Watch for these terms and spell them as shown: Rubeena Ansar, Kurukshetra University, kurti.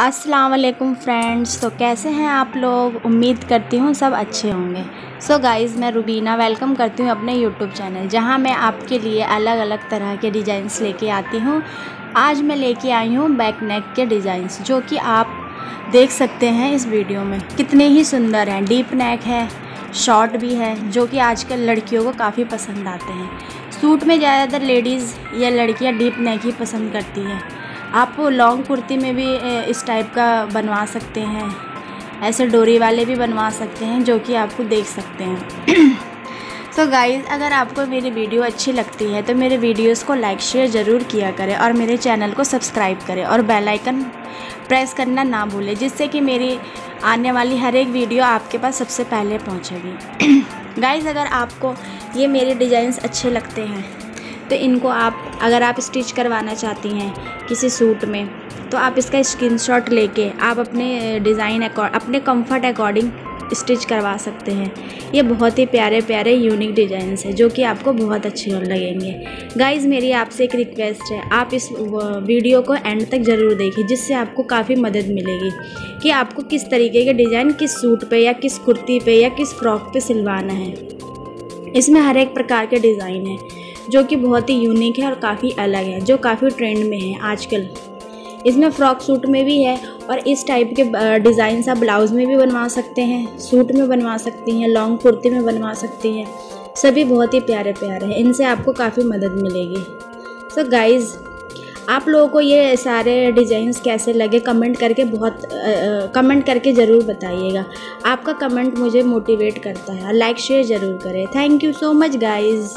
अस्सलाम वालेकुम फ्रेंड्स। तो कैसे हैं आप लोग, उम्मीद करती हूँ सब अच्छे होंगे। सो गाइज़, मैं रुबीना वेलकम करती हूँ अपने यूट्यूब चैनल, जहाँ मैं आपके लिए अलग अलग तरह के डिज़ाइंस लेके आती हूँ। आज मैं लेके आई हूँ बैक नेक के डिज़ाइंस, जो कि आप देख सकते हैं इस वीडियो में कितने ही सुंदर हैं। डीप नेक है, शॉर्ट भी है, जो कि आजकल लड़कियों को काफ़ी पसंद आते हैं। सूट में ज़्यादातर लेडीज़ या लड़कियां डीप नेक ही पसंद करती हैं। आप लॉन्ग कुर्ती में भी इस टाइप का बनवा सकते हैं, ऐसे डोरी वाले भी बनवा सकते हैं, जो कि आपको देख सकते हैं। सो गाइज़, अगर आपको मेरी वीडियो अच्छी लगती है तो मेरे वीडियोस को लाइक शेयर ज़रूर किया करें और मेरे चैनल को सब्सक्राइब करें और बेल आइकन प्रेस करना ना भूलें, जिससे कि मेरी आने वाली हर एक वीडियो आपके पास सबसे पहले पहुंचेगी। गाइज़, अगर आपको ये मेरे डिज़ाइंस अच्छे लगते हैं तो इनको आप, अगर आप स्टिच करवाना चाहती हैं किसी सूट में, तो आप इसका स्क्रीनशॉट लेके आप अपने डिज़ाइन अपने कंफर्ट अकॉर्डिंग स्टिच करवा सकते हैं। ये बहुत ही प्यारे प्यारे यूनिक डिज़ाइंस हैं, जो कि आपको बहुत अच्छे लगेंगे। गाइज़, मेरी आपसे एक रिक्वेस्ट है, आप इस वीडियो को एंड तक ज़रूर देखिए, जिससे आपको काफ़ी मदद मिलेगी कि आपको किस तरीके के डिज़ाइन किस सूट पे या किस कुर्ती पे या किस फ्रॉक पे सिलवाना है। इसमें हर एक प्रकार के डिज़ाइन हैं, जो कि बहुत ही यूनिक है और काफ़ी अलग है, जो काफ़ी ट्रेंड में है आजकल। इसमें फ्रॉक सूट में भी है और इस टाइप के डिज़ाइंस आप ब्लाउज़ में भी बनवा सकते हैं, सूट में बनवा सकती हैं, लॉन्ग कुर्ती में बनवा सकती हैं। सभी बहुत ही प्यारे प्यारे हैं, इनसे आपको काफ़ी मदद मिलेगी। सो गाइज़, आप लोगों को ये सारे डिज़ाइंस कैसे लगे कमेंट करके ज़रूर बताइएगा। आपका कमेंट मुझे मोटिवेट करता है। लाइक शेयर ज़रूर करें। Thank you so much guys.